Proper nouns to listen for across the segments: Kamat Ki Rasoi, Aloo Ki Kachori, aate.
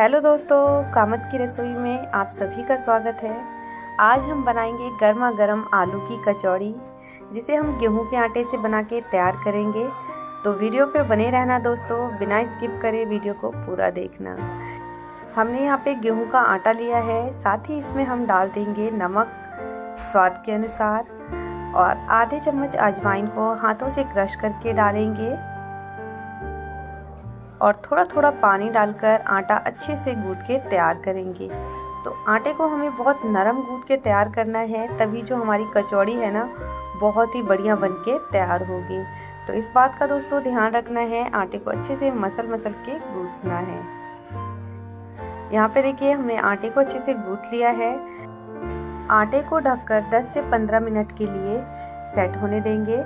Hello दोस्तों, कामत की रसोई में आप सभी का स्वागत है। आज हम बनाएंगे गर्मा गर्म आलू की कचौड़ी, जिसे हम गेहूं के आटे से बना के तैयार करेंगे। तो वीडियो पे बने रहना दोस्तों, बिना स्किप करे वीडियो को पूरा देखना। हमने यहाँ पे गेहूं का आटा लिया है, साथ ही इसमें हम डाल देंगे नमक स्वाद के अनुसार और आधे चम्मच अजवाइन को हाथों से क्रश करके डालेंगे और थोड़ा थोड़ा पानी डालकर आटा अच्छे से गूंथ के तैयार करेंगे। तो आटे को हमें बहुत नरम गूंथ के तैयार करना है, तभी जो हमारी कचौड़ी है ना, बहुत ही बढ़िया बनके तैयार होगी। तो इस बात का दोस्तों ध्यान रखना है, आटे को अच्छे से मसल के गूंथना है। यहाँ पे देखिए हमने आटे को अच्छे से गूंथ लिया है। आटे को ढककर 10 से 15 मिनट के लिए सेट होने देंगे,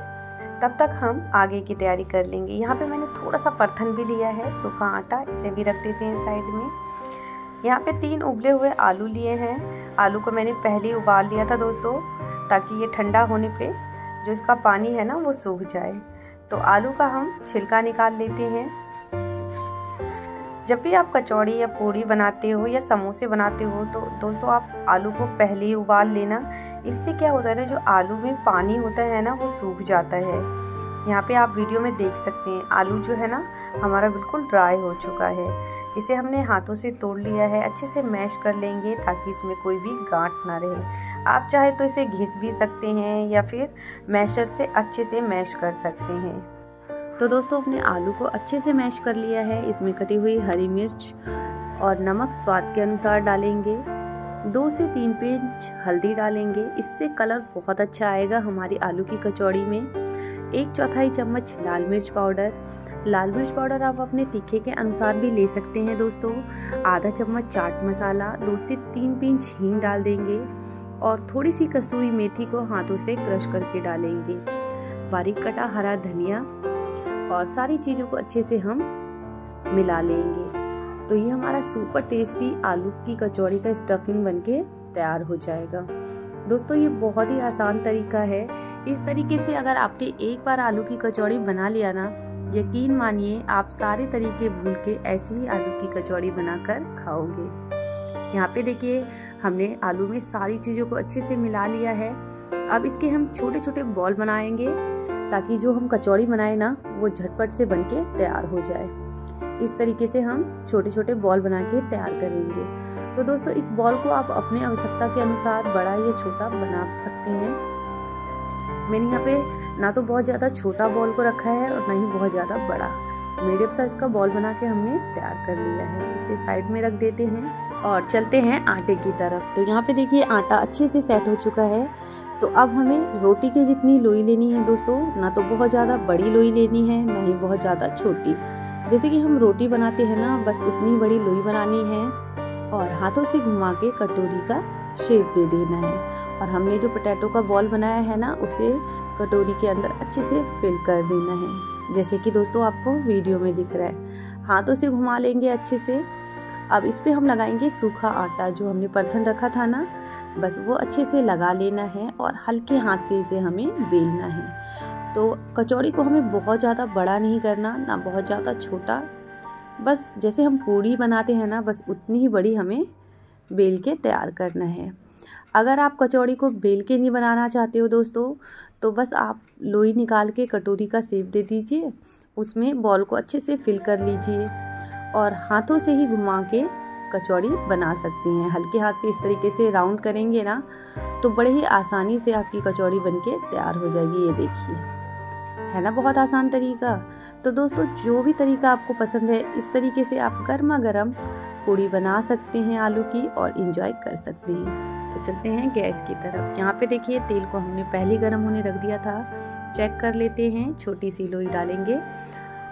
तब तक हम आगे की तैयारी कर लेंगे। यहाँ पे मैंने थोड़ा सा परथन भी लिया है, सूखा आटा, इसे भी रख देते हैं साइड में। यहाँ पे 3 उबले हुए आलू लिए हैं। आलू को मैंने पहले ही उबाल लिया था दोस्तों, ताकि ये ठंडा होने पे जो इसका पानी है ना, वो सूख जाए। तो आलू का हम छिलका निकाल लेते हैं। जब भी आप कचौड़ी या पूड़ी बनाते हो या समोसे बनाते हो, तो दोस्तों आप आलू को पहले ही उबाल लेना। इससे क्या होता है ना, जो आलू में पानी होता है ना, वो सूख जाता है। यहाँ पे आप वीडियो में देख सकते हैं, आलू जो है ना हमारा बिल्कुल ड्राई हो चुका है। इसे हमने हाथों से तोड़ लिया है, अच्छे से मैश कर लेंगे ताकि इसमें कोई भी गांठ ना रहे। आप चाहे तो इसे घिस भी सकते हैं या फिर मैशर से अच्छे से मैश कर सकते हैं। तो दोस्तों अपने आलू को अच्छे से मैश कर लिया है। इसमें कटी हुई हरी मिर्च और नमक स्वाद के अनुसार डालेंगे। 2 से 3 पिंच हल्दी डालेंगे, इससे कलर बहुत अच्छा आएगा हमारी आलू की कचौड़ी में। 1/4 चम्मच लाल मिर्च पाउडर। लाल मिर्च पाउडर आप अपने तीखे के अनुसार भी ले सकते हैं दोस्तों। आधा चम्मच चाट मसाला। 2 से 3 पिंच हींग डाल देंगे और थोड़ी सी कसूरी मेथी को हाथों से क्रश करके डालेंगे। बारीक कटा हरा धनिया और सारी चीज़ों को अच्छे से हम मिला लेंगे। तो ये हमारा सुपर टेस्टी आलू की कचौड़ी का स्टफिंग बनके तैयार हो जाएगा। दोस्तों ये बहुत ही आसान तरीका है। इस तरीके से अगर आपने एक बार आलू की कचौड़ी बना लिया ना, यकीन मानिए आप सारे तरीके भूल के ऐसे ही आलू की कचौड़ी बनाकर खाओगे। यहाँ पे देखिए हमने आलू में सारी चीज़ों को अच्छे से मिला लिया है। अब इसके हम छोटे छोटे बॉल बनाएंगे, ताकि जो हम कचौड़ी बनाए ना, वो झटपट से बनके तैयार हो जाए। इस तरीके से हम छोटे छोटे बॉल बना के तैयार करेंगे। तो दोस्तों इस बॉल को आप अपने आवश्यकता के अनुसार बड़ा या छोटा बना सकते हैं। मैंने यहाँ पे ना तो बहुत ज़्यादा छोटा बॉल को रखा है और ना ही बहुत ज़्यादा बड़ा, मीडियम साइज़ का बॉल बना के हमने तैयार कर लिया है। इसे साइड में रख देते हैं और चलते हैं आटे की तरफ। तो यहाँ पर देखिए आटा अच्छे से सेट हो चुका है। तो अब हमें रोटी के जितनी लोई लेनी है दोस्तों, ना तो बहुत ज़्यादा बड़ी लोई लेनी है, ना ही बहुत ज़्यादा छोटी। जैसे कि हम रोटी बनाते हैं ना, बस उतनी बड़ी लोई बनानी है और हाथों से घुमा के कटोरी का शेप दे देना है। और हमने जो पोटैटो का बॉल बनाया है ना, उसे कटोरी के अंदर अच्छे से फिल कर देना है, जैसे कि दोस्तों आपको वीडियो में दिख रहा है। हाथों से घुमा लेंगे अच्छे से। अब इस पे हम लगाएंगे सूखा आटा, जो हमने परथन रखा था ना, बस वो अच्छे से लगा लेना है और हल्के हाथ से इसे हमें बेलना है। तो कचौड़ी को हमें बहुत ज़्यादा बड़ा नहीं करना, ना बहुत ज़्यादा छोटा, बस जैसे हम पूड़ी बनाते हैं ना, बस उतनी ही बड़ी हमें बेल के तैयार करना है। अगर आप कचौड़ी को बेल के नहीं बनाना चाहते हो दोस्तों, तो बस आप लोई निकाल के कटोरी का शेप दे दीजिए, उसमें बॉल को अच्छे से फिल कर लीजिए और हाथों से ही घुमा के कचौड़ी बना सकते हैं। हल्के हाथ से इस तरीके से राउंड करेंगे ना, तो बड़े ही आसानी से आपकी कचौड़ी बनके तैयार हो जाएगी। ये देखिए, है ना बहुत आसान तरीका। तो दोस्तों जो भी तरीका आपको पसंद है, इस तरीके से आप गर्मा गर्म पूड़ी बना सकते हैं आलू की और इंजॉय कर सकते हैं। तो चलते हैं गैस की तरफ। यहाँ पे देखिए तेल को हमने पहले गर्म होने रख दिया था, चेक कर लेते हैं। छोटी सी लोई डालेंगे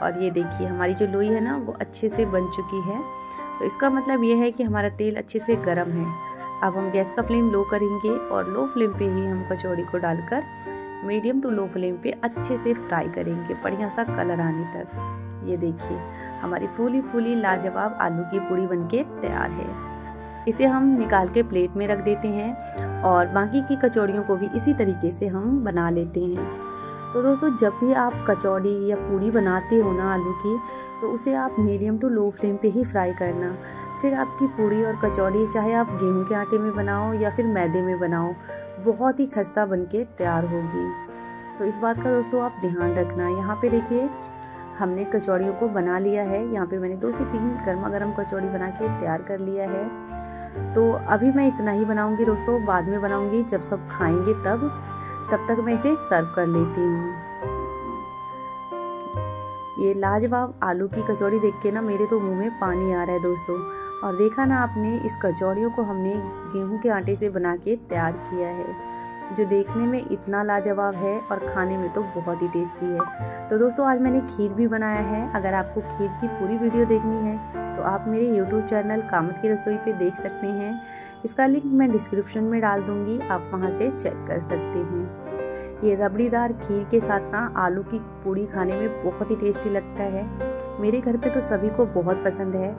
और ये देखिए हमारी जो लोई है ना, वो अच्छे से बन चुकी है। तो इसका मतलब ये है कि हमारा तेल अच्छे से गर्म है। अब हम गैस का फ्लेम लो करेंगे और लो फ्लेम पर ही हम कचौड़ी को डालकर मीडियम टू लो फ्लेम पे अच्छे से फ्राई करेंगे, बढ़िया सा कलर आने तक। ये देखिए हमारी फूली फूली लाजवाब आलू की पूड़ी बनके तैयार है। इसे हम निकाल के प्लेट में रख देते हैं और बाकी की कचौड़ियों को भी इसी तरीके से हम बना लेते हैं। तो दोस्तों जब भी आप कचौड़ी या पूड़ी बनाते हो ना आलू की, तो उसे आप मीडियम टू लो फ्लेम पे ही फ्राई करना। फिर आपकी पूड़ी और कचौड़ी चाहे आप गेहूं के आटे में बनाओ या फिर मैदे में बनाओ, बहुत ही खस्ता बनके तैयार होगी। तो इस बात का दोस्तों आप ध्यान रखना। यहाँ पे देखिए हमने कचौड़ियों को बना लिया है। यहाँ पे मैंने 2 से 3 गर्मा गर्म कचौड़ी बना के तैयार कर लिया है। तो अभी मैं इतना ही बनाऊँगी दोस्तों, बाद में बनाऊँगी जब सब खाएँगे तब तक मैं इसे सर्व कर लेती हूँ। ये लाजवाब आलू की कचौड़ी देख के ना मेरे तो मुंह में पानी आ रहा है दोस्तों। और देखा ना आपने, इस कचौड़ियों को हमने गेहूं के आटे से बना के तैयार किया है, जो देखने में इतना लाजवाब है और खाने में तो बहुत ही टेस्टी है। तो दोस्तों आज मैंने खीर भी बनाया है। अगर आपको खीर की पूरी वीडियो देखनी है तो आप मेरे यूट्यूब चैनल कामत की रसोई पे देख सकते हैं। इसका लिंक मैं डिस्क्रिप्शन में डाल दूँगी, आप वहाँ से चेक कर सकते हैं। ये रबड़ीदार खीर के साथ ना आलू की पूड़ी खाने में बहुत ही टेस्टी लगता है। मेरे घर पे तो सभी को बहुत पसंद है।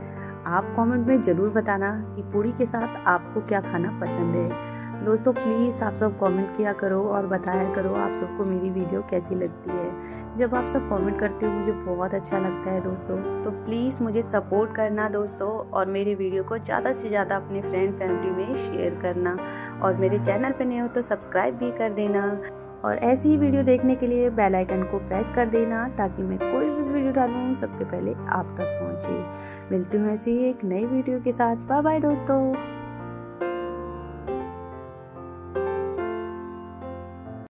आप कमेंट में ज़रूर बताना कि पूड़ी के साथ आपको क्या खाना पसंद है। दोस्तों प्लीज़ आप सब कमेंट किया करो और बताया करो आप सबको मेरी वीडियो कैसी लगती है। जब आप सब कमेंट करते हो मुझे बहुत अच्छा लगता है दोस्तों। तो प्लीज़ मुझे सपोर्ट करना दोस्तों, और मेरी वीडियो को ज़्यादा से ज़्यादा अपने फ्रेंड फैमिली में शेयर करना, और मेरे चैनल पर नए हो तो सब्सक्राइब भी कर देना। और ऐसी ही वीडियो देखने के लिए बेल आइकन को प्रेस कर देना, ताकि मैं कोई भी वीडियो डालूँ सबसे पहले आप तक पहुँचे। मिलती हूँ ऐसे ही एक नई वीडियो के साथ। बाय बाय दोस्तों।